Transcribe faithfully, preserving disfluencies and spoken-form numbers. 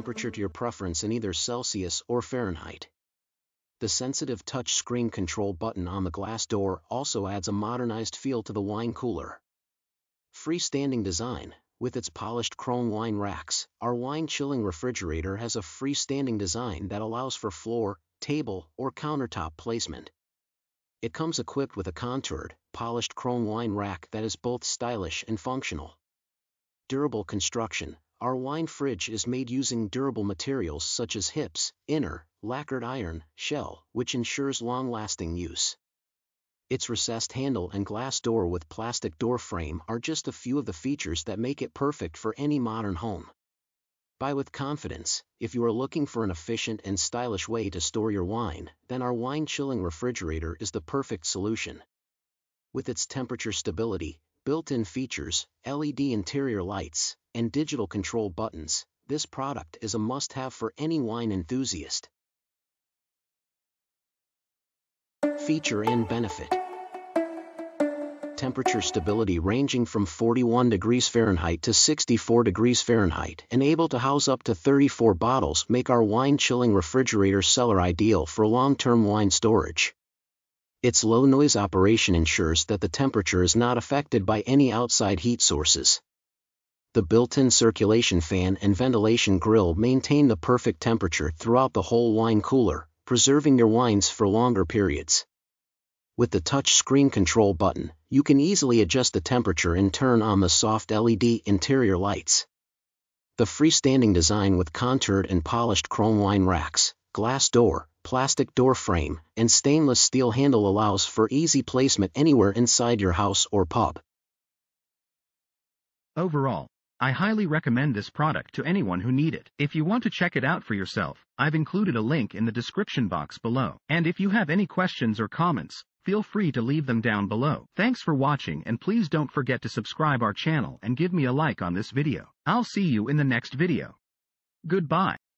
temperature to your preference in either Celsius or Fahrenheit. The sensitive touch screen control button on the glass door also adds a modernized feel to the wine cooler. Freestanding design. With its polished chrome wine racks, our wine chilling refrigerator has a freestanding design that allows for floor, table, or countertop placement. It comes equipped with a contoured, polished chrome wine rack that is both stylish and functional. Durable construction. Our wine fridge is made using durable materials such as H I P S, inner, lacquered iron, shell, which ensures long-lasting use. Its recessed handle and glass door with plastic door frame are just a few of the features that make it perfect for any modern home. Buy with confidence. If you are looking for an efficient and stylish way to store your wine, then our wine chilling refrigerator is the perfect solution. With its temperature stability, built-in features, L E D interior lights, and digital control buttons, this product is a must-have for any wine enthusiast. Feature and benefit. Temperature stability ranging from forty-one degrees Fahrenheit to sixty-four degrees Fahrenheit and able to house up to thirty-four bottles make our wine chilling refrigerator cellar ideal for long-term wine storage. Its low noise operation ensures that the temperature is not affected by any outside heat sources. The built-in circulation fan and ventilation grill maintain the perfect temperature throughout the whole wine cooler, preserving your wines for longer periods. With the touch screen control button, you can easily adjust the temperature and turn on the soft L E D interior lights. The freestanding design with contoured and polished chrome wine racks, glass door, plastic door frame, and stainless steel handle allows for easy placement anywhere inside your house or pub. Overall, I highly recommend this product to anyone who need it. If you want to check it out for yourself, I've included a link in the description box below. And if you have any questions or comments, feel free to leave them down below. Thanks for watching, and please don't forget to subscribe our channel and give me a like on this video. I'll see you in the next video. Goodbye.